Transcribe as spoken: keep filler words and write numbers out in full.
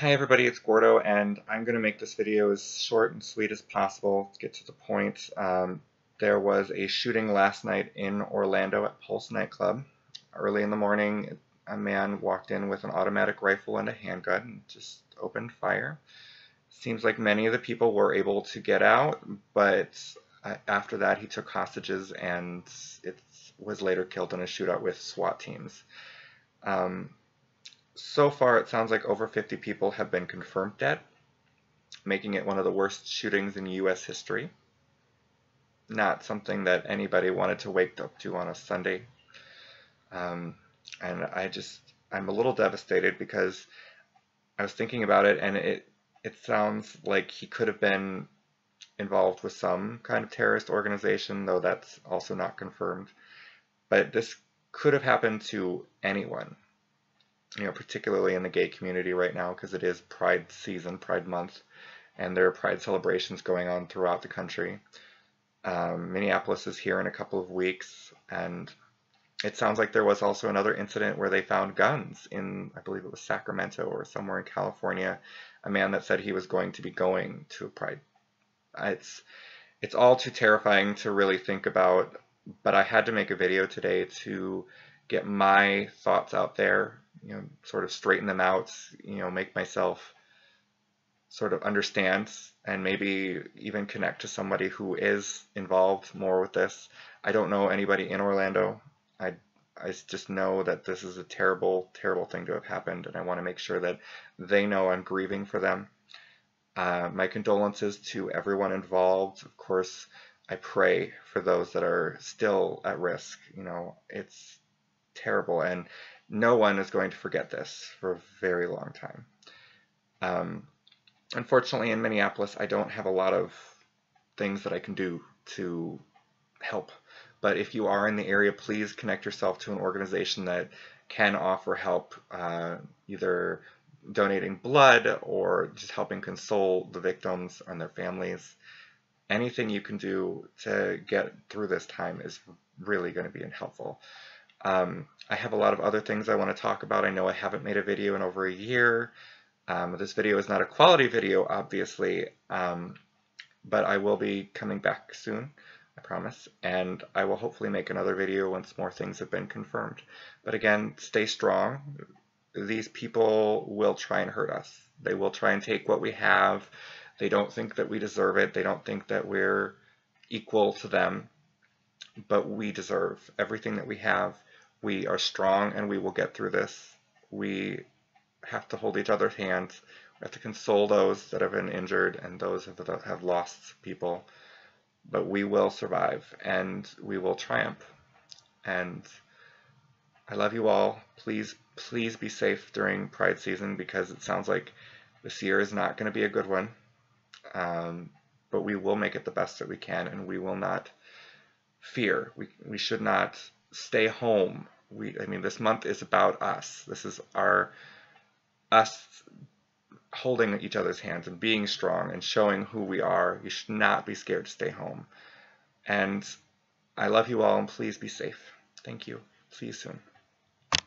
Hi everybody, it's Gordo, and I'm going to make this video as short and sweet as possible, get to the point. Um, there was a shooting last night in Orlando at Pulse nightclub. Early in the morning, a man walked in with an automatic rifle and a handgun and just opened fire. Seems like many of the people were able to get out, but uh, after that he took hostages and it was later killed in a shootout with SWAT teams. Um, So far, it sounds like over fifty people have been confirmed dead, making it one of the worst shootings in U S history. Not something that anybody wanted to wake up to on a Sunday. Um, and I just, I'm a little devastated because I was thinking about it, and it, it sounds like he could have been involved with some kind of terrorist organization, though that's also not confirmed. But this could have happened to anyone. You know, particularly in the gay community right now, because it is Pride season, Pride month, and there are Pride celebrations going on throughout the country. Um, Minneapolis is here in a couple of weeks, and it sounds like there was also another incident where they found guns in, I believe it was Sacramento or somewhere in California, a man that said he was going to be going to Pride. It's, it's all too terrifying to really think about, but I had to make a video today to get my thoughts out there, you know, sort of straighten them out, you know, make myself sort of understand and maybe even connect to somebody who is involved more with this. I don't know anybody in Orlando. I, I just know that this is a terrible, terrible thing to have happened, and I want to make sure that they know I'm grieving for them. Uh, my condolences to everyone involved. Of course, I pray for those that are still at risk. You know, it's terrible, and no one is going to forget this for a very long time. Um, unfortunately, in Minneapolis, I don't have a lot of things that I can do to help. But if you are in the area, please connect yourself to an organization that can offer help, uh, either donating blood or just helping console the victims and their families. Anything you can do to get through this time is really going to be helpful. Um, I have a lot of other things I want to talk about. I know I haven't made a video in over a year. Um, this video is not a quality video, obviously, um, but I will be coming back soon, I promise, and I will hopefully make another video once more things have been confirmed. But again, stay strong. These people will try and hurt us. They will try and take what we have. They don't think that we deserve it. They don't think that we're equal to them, but we deserve everything that we have. We are strong and we will get through this. We have to hold each other's hands. We have to console those that have been injured and those that have lost people. But we will survive and we will triumph. And I love you all. Please, please be safe during Pride season, because it sounds like this year is not going to be a good one. Um, but we will make it the best that we can, and we will not fear. We, we should not stay home. We, I mean, this month is about us. This is our, us holding each other's hands and being strong and showing who we are. You should not be scared to stay home. And I love you all, and please be safe. Thank you. See you soon.